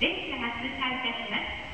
列車が通過いたします。